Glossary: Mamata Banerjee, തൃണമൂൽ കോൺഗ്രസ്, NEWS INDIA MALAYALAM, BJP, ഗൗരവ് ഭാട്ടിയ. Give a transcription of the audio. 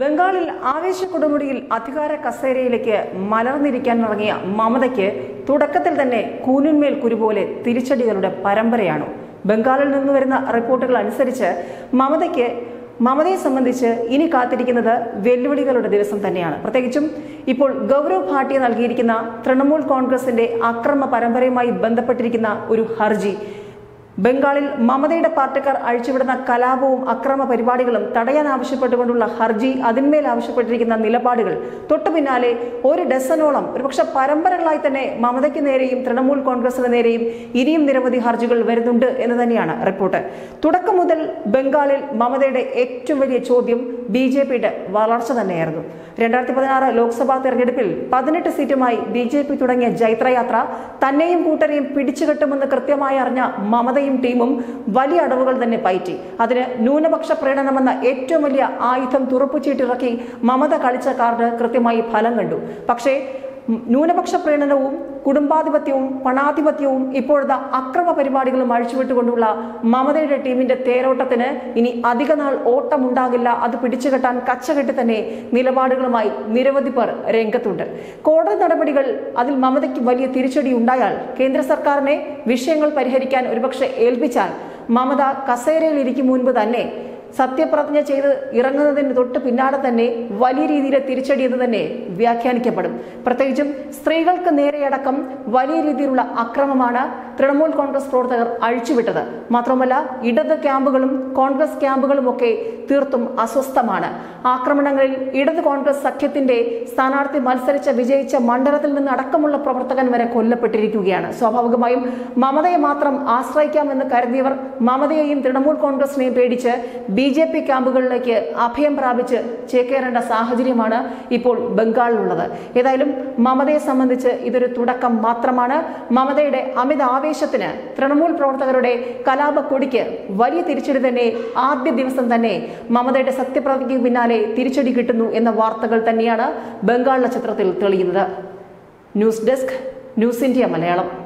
ബംഗാളിൽ ആവേശക്കൊടുമുടിയിൽ അധികാര കസേരയിലേക്ക് മലർന്നിരിക്കാനിറങ്ങിയ മമതയ്ക്ക് തുടക്കത്തിൽ തന്നെ കൂനിന്മേൽ കുരുപോലെ തിരിച്ചടികളുടെ പരമ്പരയാണ്. ബംഗാളിൽ നിന്ന് വരുന്ന റിപ്പോർട്ടുകൾ അനുസരിച്ച് മമതയെ സംബന്ധിച്ച് ഇനി കാത്തിരിക്കുന്നത് വെല്ലുവിളികളുടെ ദിവസം തന്നെയാണ്. പ്രത്യേകിച്ചും ഇപ്പോൾ ഗൗരവ് ഭാട്ടിയ നൽകിയിരിക്കുന്ന തൃണമൂൽ കോൺഗ്രസിന്റെ അക്രമ പരമ്പരയുമായി ബന്ധപ്പെട്ടിരിക്കുന്ന ഒരു ഹർജി ബംഗാളിൽ മമതയുടെ പാർട്ടിക്കാർ അഴിച്ചുവിടുന്ന കലാപവും അക്രമ പരിപാടികളും തടയാൻ ആവശ്യപ്പെട്ടുകൊണ്ടുള്ള ഹർജി, അതിന്മേൽ ആവശ്യപ്പെട്ടിരിക്കുന്ന നിലപാടുകൾ, തൊട്ടു പിന്നാലെ ഒരു ഡസനോളം ഒരുപക്ഷെ പരമ്പരകളായി തന്നെ മമതയ്ക്ക് നേരെയും തൃണമൂൽ കോൺഗ്രസിന് നേരെയും ഇനിയും നിരവധി ഹർജികൾ വരുന്നുണ്ട് എന്ന് തന്നെയാണ് റിപ്പോർട്ട്. തുടക്കം മുതൽ ബംഗാളിൽ മമതയുടെ ഏറ്റവും വലിയ ചോദ്യം BJPയുടെ വളർച്ച തന്നെയായിരുന്നു. 2016 ലോക്സഭാ തെരഞ്ഞെടുപ്പിൽ 18 സീറ്റുമായി BJP തുടങ്ങിയ ജൈത്രയാത്ര തന്നെയും കൂട്ടരെയും പിടിച്ചുകെട്ടുമെന്ന് കൃത്യമായി അറിഞ്ഞ മമതയും ടീമും വലിയ അടവുകൾ തന്നെ പയറ്റി. അതിന് ന്യൂനപക്ഷ പ്രകടനമെന്ന ഏറ്റവും വലിയ ആയുധം തുറപ്പുചീട്ടിറക്കി മമത കളിച്ച കാർഡ് കൃത്യമായി ഫലം കണ്ടു. പക്ഷേ ന്യൂനപക്ഷ പ്രകടനവും കുടുംബാധിപത്യവും പണാധിപത്യവും ഇപ്പോഴത്തെ അക്രമ പരിപാടികളും അഴിച്ചുവിട്ടുകൊണ്ടുള്ള മമതയുടെ ടീമിന്റെ തേരോട്ടത്തിന് ഇനി അധികനാൾ ഓട്ടമുണ്ടാകില്ല. അത് പിടിച്ചുകെട്ടാൻ കച്ചകെട്ടി തന്നെ നിലപാടുകളുമായി നിരവധി പേർ രംഗത്തുണ്ട്. കോടതി നടപടികൾ, അതിൽ മമതയ്ക്ക് വലിയ തിരിച്ചടി ഉണ്ടായാൽ, കേന്ദ്ര സർക്കാരിനെ വിഷയങ്ങൾ പരിഹരിക്കാൻ ഒരുപക്ഷെ ഏൽപ്പിച്ചാൽ മമത കസേരയിൽ ഇരിക്കും മുൻപ് തന്നെ സത്യപ്രതിജ്ഞ ചെയ്ത് ഇറങ്ങുന്നതിന് തൊട്ട് പിന്നാലെ തന്നെ വലിയ രീതിയിലെ തിരിച്ചടി എന്ന് തന്നെ വ്യാഖ്യാനിക്കപ്പെടും. പ്രത്യേകിച്ചും സ്ത്രീകൾക്ക് നേരെയടക്കം വലിയ രീതിയിലുള്ള അക്രമമാണ് തൃണമൂൽ കോൺഗ്രസ് പ്രവർത്തകർ അഴിച്ചുവിട്ടത്. മാത്രമല്ല, ഇടത് ക്യാമ്പുകളും കോൺഗ്രസ് ക്യാമ്പുകളും ഒക്കെ തീർത്തും അസ്വസ്ഥമാണ്. ആക്രമണങ്ങളിൽ ഇടത് കോൺഗ്രസ് സഖ്യത്തിന്റെ സ്ഥാനാർത്ഥി മത്സരിച്ച് വിജയിച്ച മണ്ഡലത്തിൽ നിന്ന് അടക്കമുള്ള പ്രവർത്തകൻ വരെ കൊല്ലപ്പെട്ടിരിക്കുകയാണ്. സ്വാഭാവികമായും മമതയെ മാത്രം ആശ്രയിക്കാമെന്ന് കരുതിയവർ മമതയെയും തൃണമൂൽ കോൺഗ്രസിനെയും പേടിച്ച് BJP ക്യാമ്പുകളിലേക്ക് അഭയം പ്രാപിച്ച് ചേക്കേറേണ്ട സാഹചര്യമാണ് ഇപ്പോൾ ബംഗാളിലുള്ളത്. ഏതായാലും മമതയെ സംബന്ധിച്ച് ഇതൊരു തുടക്കം മാത്രമാണ്. മമതയുടെ അമിത ആവേശത്തിന്, തൃണമൂൽ പ്രവർത്തകരുടെ കലാപക്കൊടിക്ക് വലിയ തിരിച്ചടി തന്നെ ആദ്യ ദിവസം തന്നെ മമതയുടെ സത്യപ്രതിജ്ഞയ്ക്ക് പിന്നാലെ തിരിച്ചടി കിട്ടുന്നു എന്ന വാർത്തകൾ തന്നെയാണ് ബംഗാളിലെ ചിത്രത്തിൽ തെളിയുന്നത്. News desk, news India Malayalam.